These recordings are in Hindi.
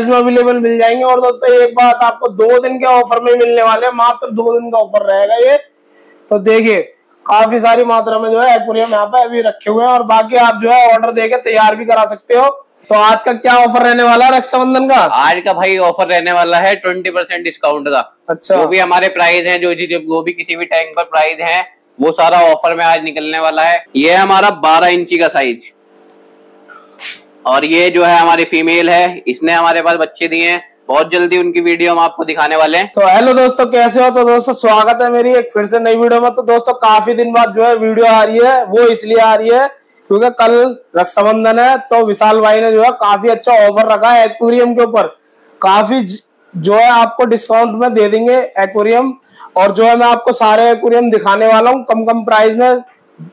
प्राइस में अवेलेबल मिल जाएंगे। और दोस्तों एक बात आपको 2 दिन के ऑफर में मिलने वाले, मात्र 2 दिन का ऑफर रहेगा ये। तो देखिए काफी सारी मात्रा में जो है एक्वेरियम यहाँ पे अभी रखे हुए हैं और बाकी आप जो है ऑर्डर देके तैयार भी करा सकते हो। तो आज का क्या ऑफर रहने वाला है रक्षाबंधन का? आज का भाई ऑफर रहने वाला है 20% डिस्काउंट का। अच्छा, जो भी हमारे प्राइस हैं, जो भी किसी भी टैंक पर प्राइस हैं, वो सारा ऑफर में आज निकलने वाला है। ये हमारा 12 इंची का साइज और ये जो है हमारी फीमेल है, इसने हमारे पास बच्चे दिए हैं। बहुत जल्दी उनकी वीडियो हम आपको दिखाने वाले हैं। तो हेलो दोस्तों, कैसे हो? तो दोस्तों स्वागत है मेरी एक फिर से नई वीडियो में। तो दोस्तों काफी दिन बाद जो है वीडियो आ रही है, वो इसलिए आ रही है क्योंकि कल रक्षाबंधन है। तो विशाल भाई ने जो है काफी अच्छा ऑफर रखा है एक्वेरियम के ऊपर, काफी जो है आपको डिस्काउंट में दे देंगे एक्वेरियम। और जो है मैं आपको सारे एक्वेरियम दिखाने वाला हूँ कम प्राइस में।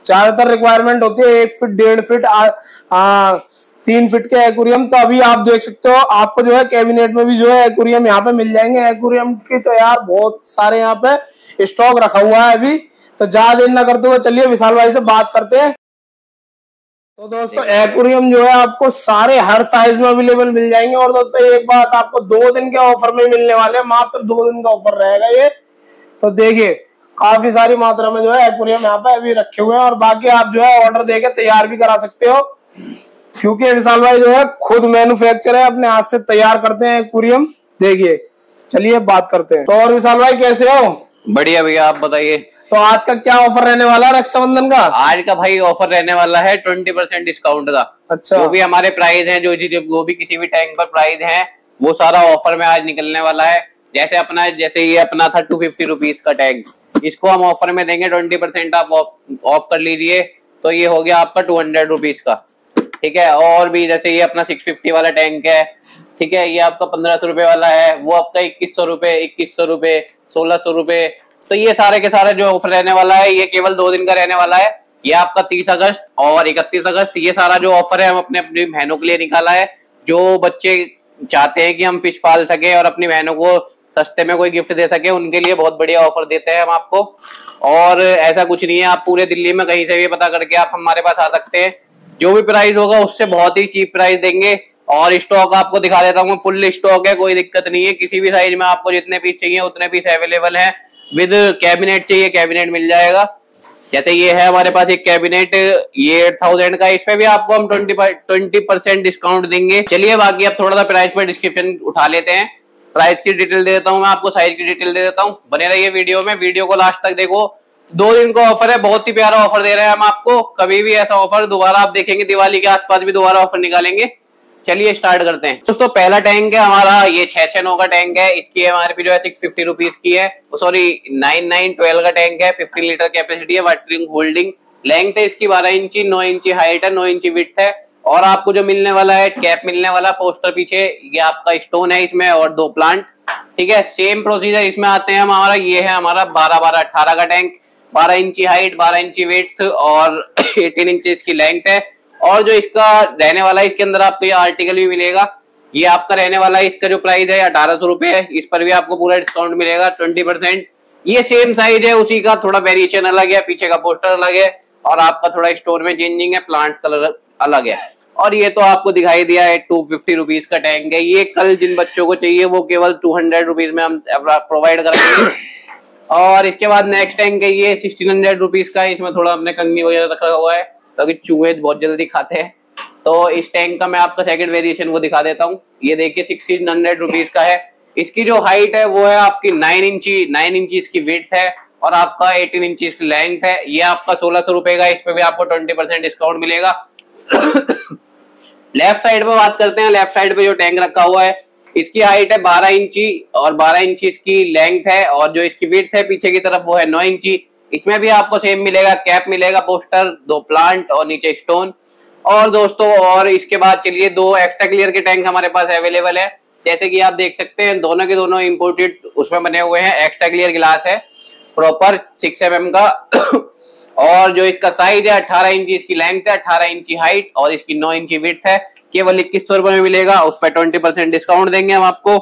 ज्यादातर रिक्वायरमेंट होती है 1 फिट, 1.5 फिट, 3 फिट के एक्वेरियम। तो अभी आप देख सकते हो, आपको जो है कैबिनेट में भी जो है एक्वेरियम यहाँ पे मिल जाएंगे। एक्वेरियम की तो यार बहुत सारे यहाँ पे स्टॉक रखा हुआ है अभी। तो ज्यादा देर ना करते हुए चलिए विशाल भाई से बात करते हैं। तो दोस्तों एक्वेरियम जो है आपको सारे हर साइज में अवेलेबल मिल जाएंगे। और दोस्तों एक बात आपको 2 दिन के ऑफर में मिलने वाले, मात्र 2 दिन का ऑफर रहेगा ये। तो देखिए काफी सारी मात्रा में जो है एक्वेरियम यहाँ पे अभी रखे हुए हैं और बाकी आप जो है ऑर्डर देके तैयार भी करा सकते हो, क्योंकि विशाल भाई जो है खुद मैन्युफैक्चर है, अपने हाथ से तैयार करते हैं एक्वेरियम। देखिए चलिए बात करते हैं। तो और विशाल भाई कैसे हो? बढ़िया भैया, आप बताइए। तो आज का क्या ऑफर रहने वाला है रक्षाबंधन का? आज का भाई ऑफर रहने वाला है 20% डिस्काउंट का। अच्छा, जो भी हमारे प्राइस हैं, जो भी किसी भी टैंक पर प्राइस हैं, वो सारा ऑफर में आज निकलने वाला है। जैसे ये अपना था 250 रुपीज का टैंक, इसको हम ऑफर में देंगे 20% आप ऑफ कर लीजिए। तो ये हो गया आपका 200 रुपीज का, ठीक है। और भी जैसे ये अपना 650 वाला टैंक है, ठीक है, ये आपका 1500 रुपए वाला है, वो आपका 2100 रुपए, 2100 रुपए, 1600 रुपए। तो ये सारे के सारे जो ऑफर रहने वाला है, ये केवल 2 दिन का रहने वाला है। ये आपका 30 अगस्त और 31 अगस्त, ये सारा जो ऑफर है हम अपने अपनी बहनों के लिए निकाला है। जो बच्चे चाहते हैं कि हम फिश पाल सके और अपनी बहनों को सस्ते में कोई गिफ्ट दे सके, उनके लिए बहुत बढ़िया ऑफर देते हैं हम आपको। और ऐसा कुछ नहीं है, आप पूरे दिल्ली में कहीं से भी पता करके आप हमारे पास आ सकते हैं। जो भी प्राइस होगा उससे बहुत ही चीप प्राइस देंगे। और स्टॉक आपको दिखा देता हूँ, फुल स्टॉक है, कोई दिक्कत नहीं है। किसी भी साइज में आपको जितने पीस चाहिए उतने पीस अवेलेबल है। विद कैबिनेट चाहिए, कैबिनेट मिल जाएगा। जैसे ये है हमारे पास एक कैबिनेट, ये 8000 का, इसमें भी आपको हम 20% डिस्काउंट देंगे। चलिए बाकी आप थोड़ा सा प्राइस पर डिस्क्रिप्शन उठा लेते हैं, प्राइस की डिटेल दे देता हूँ मैं आपको, साइज की डिटेल दे देता हूँ। बने रहिए वीडियो में, वीडियो को लास्ट तक देखो। 2 दिन का ऑफर है, बहुत ही प्यारा ऑफर दे रहे हैं हम आपको। कभी भी ऐसा ऑफर दोबारा आप देखेंगे, दिवाली के आसपास भी दोबारा ऑफर निकालेंगे। चलिए स्टार्ट करते हैं। दोस्तों पहला टैंक है हमारा, ये 6-9 का टैंक है। इसकी एमआरपी जो है 650 रुपीज की है, सॉरी 912 का टैंक है। 15 लीटर कैपेसिटी है, वाटरिंग होल्डिंग। लेंथ है इसकी 12 इंची, 9 इंची हाइट है, 9 इंची विड्थ है। और आपको जो मिलने वाला है कैप मिलने वाला, पोस्टर पीछे, ये आपका स्टोन है इसमें और 2 प्लांट, ठीक है। सेम प्रोसीजर इसमें आते हैं हमारा, ये है हमारा 12-12-18 का टैंक, 12 इंची हाइट, 12 इंची विड्थ और 18 इंच इसकी लेंथ है। और जो इसका रहने वाला है, इसके अंदर आपको ये आर्टिकल भी मिलेगा। ये आपका रहने वाला है, इसका जो प्राइस है 1800 रुपए है। इस पर भी आपको पूरा डिस्काउंट मिलेगा 20%। ये सेम साइज है, उसी का थोड़ा वेरिएशन अलग है, पीछे का पोस्टर अलग है और आपका थोड़ा स्टोर में चेंजिंग है, प्लांट कलर अलग है। और ये तो आपको दिखाई दिया है 250 रुपीज का टैंक है। ये कल जिन बच्चों को चाहिए वो केवल 200 रुपीज में हम प्रोवाइड करेंगे। और इसके बाद नेक्स्ट टैंक है, ये 1600 रुपीज का है। इसमें थोड़ा हमने कंगनी वगैरह रखा हुआ है क्योंकि चूहे बहुत जल्दी खाते हैं। तो इस टैंक का मैं आपका सेकंड वेरिएशन वो दिखा देता हूँ। ये देखिए 1600 रुपीज का है। इसकी जो हाइट है वो है आपकी 9 इंची इसकी विड्थ है और आपका 18 इंची इसकी लेंथ है। ये आपका 1600 रुपए का, इसमें भी आपको 20% डिस्काउंट मिलेगा। लेफ्ट साइड पे बात करते हैं, लेफ्ट साइड पे जो टैंक रखा हुआ है, इसकी हाइट है 12 इंची और 12 इंची इसकी लेंथ है और जो इसकी विड्थ है पीछे की तरफ वो है 9 इंची। इसमें भी आपको सेम मिलेगा, कैप मिलेगा, पोस्टर, 2 प्लांट और नीचे स्टोन। और दोस्तों और इसके बाद चलिए 2 एक्स्ट्रा क्लियर के टैंक हमारे पास अवेलेबल है। जैसे कि आप देख सकते हैं दोनों के दोनों इम्पोर्टेड उसमें बने हुए हैं। एक्स्ट्रा क्लियर गिलास है प्रॉपर 6 mm का और जो इसका साइज है 18 इंची इसकी लेंथ है, 18 इंची हाइट और इसकी 9 इंची विड्थ है। केवल 2100 रुपए में मिलेगा, उस पर 20% डिस्काउंट देंगे हम आपको।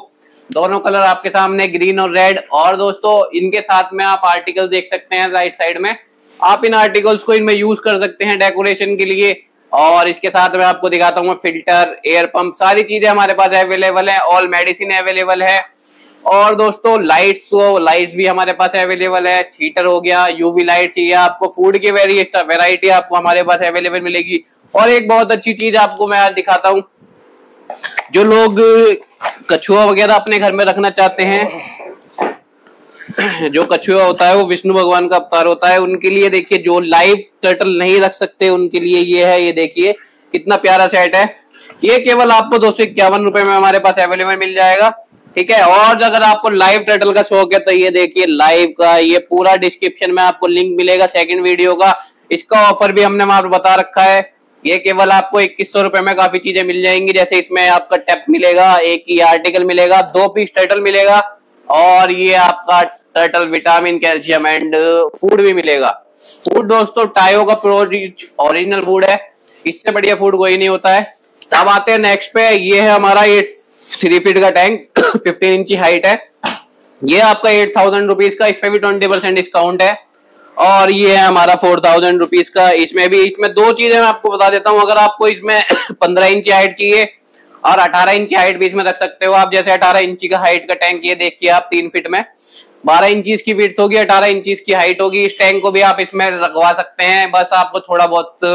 दोनों कलर आपके सामने, ग्रीन और रेड। और दोस्तों इनके साथ में आप आर्टिकल देख सकते हैं राइट साइड में। आप इन आर्टिकल्स को इनमें यूज कर सकते हैं डेकोरेशन के लिए। और इसके साथ मैं आपको दिखाता हूँ फिल्टर, एयर पंप, सारी चीजें हमारे पास अवेलेबल है। ऑल मेडिसिन अवेलेबल है। और दोस्तों लाइट्स, तो लाइट्स भी हमारे पास अवेलेबल है। हीटर हो गया, यूवी लाइट्स, ये आपको फूड की वेराइटी आपको हमारे पास अवेलेबल मिलेगी। और एक बहुत अच्छी चीज आपको मैं आज दिखाता हूँ, जो लोग कछुआ वगैरह अपने घर में रखना चाहते हैं, जो कछुआ होता है वो विष्णु भगवान का अवतार होता है, उनके लिए देखिए जो लाइव टर्टल नहीं रख सकते उनके लिए ये है। ये देखिए कितना प्यारा सेट है, ये केवल आपको 251 रुपए में हमारे पास अवेलेबल मिल जाएगा, ठीक है। और अगर आपको लाइव टर्टल का शौक है तो ये देखिए लाइव का, ये पूरा डिस्क्रिप्शन में आपको लिंक मिलेगा सेकंड वीडियो का, इसका ऑफर भी हमने वहां पर बता रखा है। ये केवल आपको 2100 रुपए में काफी चीजें मिल जाएंगी, जैसे इसमें आपका टैप मिलेगा, एक ये आर्टिकल मिलेगा, 2 पीस टर्टल मिलेगा, और ये आपका turtle vitamin, calcium and food भी मिलेगा। फूड दोस्तों टायो का प्योर ओरिजिनल फूड है, इससे बढ़िया फूड कोई नहीं होता है। अब आते हैं नेक्स्ट पे, ये है हमारा 3 फीट का टैंक, 15 इंची हाइट है, ये आपका 8000 रुपीज का, इसमें भी 20% डिस्काउंट है। और ये है हमारा 4000 रुपीज का, इसमें भी, इसमें दो चीजें मैं आपको बता देता हूँ। अगर आपको इसमें 15 इंची हाइट चाहिए और 18 इंची हाइट भी इसमें रख सकते हो आप, जैसे 18 इंची का हाइट का टैंक, ये देखिए आप 3 फीट में, 12 इंची की विड्थ होगी, 18 इंची की हाइट होगी। इस टैंक को भी आप इसमें रखवा सकते हैं, बस आपको थोड़ा बहुत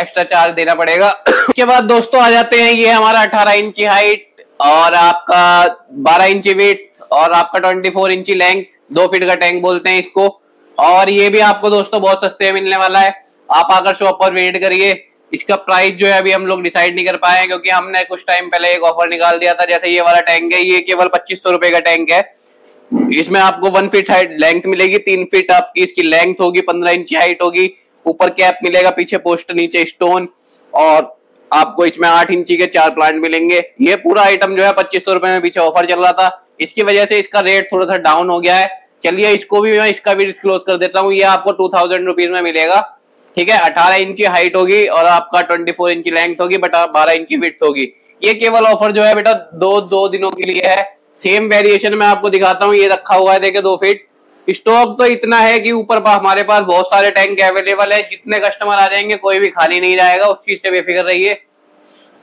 एक्स्ट्रा चार्ज देना पड़ेगा। उसके बाद दोस्तों आ जाते हैं, ये हमारा 18 इंची हाइट और आपका 12 इंची विड्थ और आपका 24 इंची लेंथ, 2 फीट का टैंक बोलते हैं इसको। और ये भी आपको दोस्तों बहुत सस्ते में मिलने वाला है, आप आकर शॉप पर वेट करिए। इसका प्राइस जो है अभी हम लोग डिसाइड नहीं कर पाए हैं, क्योंकि हमने कुछ टाइम पहले एक ऑफर निकाल दिया था। जैसे ये वाला टैंक है, ये केवल 2500 रुपए का टैंक है, इसमें आपको 1 फीट हाइट लेंथ मिलेगी, 3 फीट आपकी इसकी लेंथ होगी, 15 इंची हाइट होगी, ऊपर कैप मिलेगा, पीछे पोस्टर, नीचे स्टोन, और आपको इसमें 8 इंची के 4 प्लांट मिलेंगे। ये पूरा आइटम जो है 2500 रुपए में पीछे ऑफर चल रहा था, इसकी वजह से इसका रेट थोड़ा सा डाउन हो गया है। चलिए इसको भी मैं, इसका भी डिस्क्लोज कर देता हूँ, ये आपको 2000 रुपीज में मिलेगा, ठीक है। 18 इंची हाइट होगी और आपका 24 इंची लेंथ होगी, बट 12 इंची विड्थ होगी। ये केवल ऑफर जो है बेटा दो दिनों के लिए है। सेम वेरिएशन में आपको दिखाता हूँ, ये रखा हुआ है देखिये 2 फीट। स्टॉक तो इतना है कि ऊपर हमारे पास बहुत सारे टैंक अवेलेबल है, जितने कस्टमर आ जाएंगे कोई भी खाली नहीं रहेगा, उस चीज से बेफिक्र रहिए।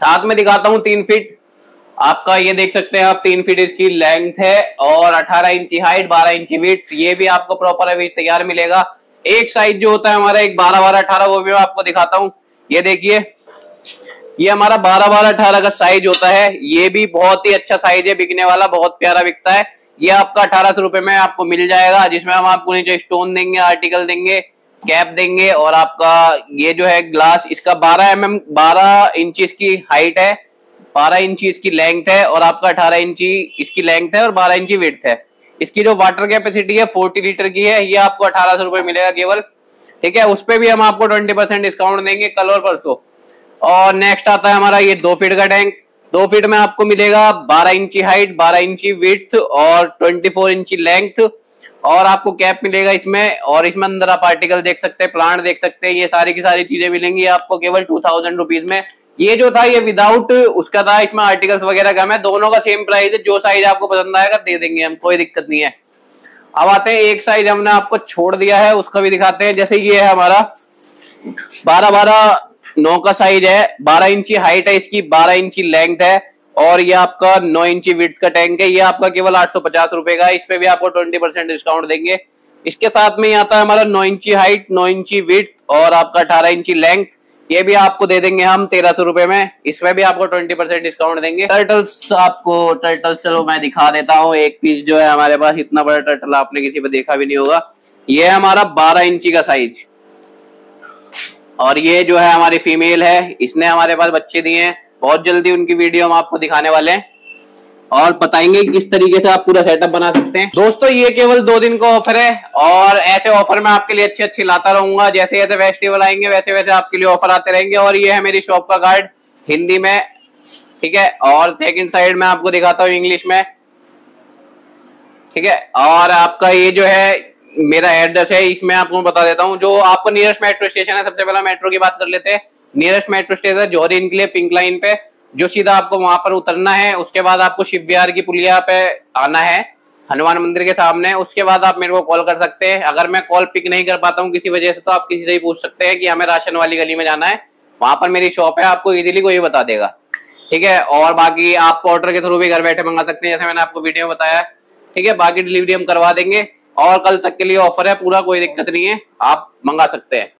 साथ में दिखाता हूँ 3 फीट आपका, ये देख सकते हैं आप 3 फीट इसकी लेंथ है और 18 इंची हाइट, 12 इंची विड्थ, ये भी आपको प्रॉपर अभी तैयार मिलेगा। एक साइज जो होता है हमारा, एक 12 12 18, वो भी मैं आपको दिखाता हूँ। ये देखिए, ये हमारा 12 12 18 का साइज होता है, ये भी बहुत ही अच्छा साइज है, बिकने वाला बहुत प्यारा बिकता है। ये आपका 1800 रुपए में आपको मिल जाएगा, जिसमें हम आपको नीचे स्टोन देंगे, आर्टिकल देंगे, कैप देंगे, और आपका ये जो है ग्लास, इसका 12 इंची की हाइट है, 12 इंची इसकी लेंथ है, और आपका 18 इंची इसकी लेंथ है और 12 इंची विड्थ है। इसकी जो वाटर कैपेसिटी है 40 लीटर की है, ये आपको 1800 रुपए मिलेगा केवल, ठीक है। उस पर भी हम आपको 20% डिस्काउंट देंगे कल और परसों। और नेक्स्ट आता है हमारा ये 2 फीट का टैंक, 2 फीट में आपको मिलेगा 12 इंची हाइट, 12 इंची विड्थ और 24 इंची लेंथ, और आपको कैप मिलेगा इसमें, और इसमें अंदर आप आर्टिकल देख सकते हैं, प्लांट देख सकते हैं, ये सारी की सारी चीजें मिलेंगी आपको केवल 2000 रुपीज में। ये जो था ये विदाउट उसका था, इसमें आर्टिकल्स वगैरह कम है, दोनों का सेम प्राइस है। जो साइज आपको पसंद आएगा दे देंगे हम, कोई दिक्कत नहीं है। अब आते हैं, एक साइज हमने आपको छोड़ दिया है, उसका भी दिखाते हैं। जैसे ये है हमारा 12 12 9 का साइज है, 12 इंची हाइट है इसकी, 12 इंची लेंथ है, और ये आपका 9 इंची विड्थ का टैंक है, ये आपका केवल 850 रुपए का, इस पे भी आपको 20% डिस्काउंट देंगे। इसके साथ में ही आता है हमारा 9 इंची हाइट, 9 इंची विड्थ और आपका 18 इंची लेंथ, ये भी आपको दे देंगे हम 1300 रुपए में, इसमें भी आपको 20% डिस्काउंट देंगे। टर्टल्स आपको, टर्टल्स चलो मैं दिखा देता हूँ। एक पीस जो है हमारे पास, इतना बड़ा टर्टल आपने किसी पे देखा भी नहीं होगा। ये हमारा 12 इंची का साइज, और ये जो है हमारी फीमेल है, इसने हमारे पास बच्चे दिए हैं, बहुत जल्दी उनकी वीडियो हम आपको दिखाने वाले हैं और बताएंगे किस तरीके से आप पूरा सेटअप बना सकते हैं। दोस्तों ये केवल 2 दिन का ऑफर है, और ऐसे ऑफर मैं आपके लिए अच्छे अच्छे लाता रहूंगा। जैसे जैसे फेस्टिवल आएंगे वैसे वैसे आपके लिए ऑफर आते रहेंगे। और ये है मेरी शॉप का कार्ड हिंदी में, ठीक है, और सेकेंड साइड में आपको दिखाता हूँ इंग्लिश में, ठीक है। और आपका ये जो है मेरा एड्रेस है, इसमें आपको बता देता हूँ, जो आपको नियरेस्ट मेट्रो स्टेशन है। सबसे पहला मेट्रो की बात कर लेते हैं। नियरेस्ट मेट्रो स्टेशन जोहरी इनके पिंक लाइन पे, जो सीधा आपको वहां पर उतरना है। उसके बाद आपको शिवविहार की पुलिया पे आना है, हनुमान मंदिर के सामने। उसके बाद आप मेरे को कॉल कर सकते हैं। अगर मैं कॉल पिक नहीं कर पाता हूँ किसी वजह से, तो आप किसी से ही पूछ सकते हैं कि हमें राशन वाली गली में जाना है, वहां पर मेरी शॉप है, आपको इजीली कोई बता देगा, ठीक है। और बाकी आप ऑर्डर के थ्रू भी घर बैठे मंगा सकते हैं, जैसे मैंने आपको वीडियो में बताया, ठीक है। बाकी डिलीवरी हम करवा देंगे और कल तक के लिए ऑफर है पूरा, कोई दिक्कत नहीं है, आप मंगा सकते हैं।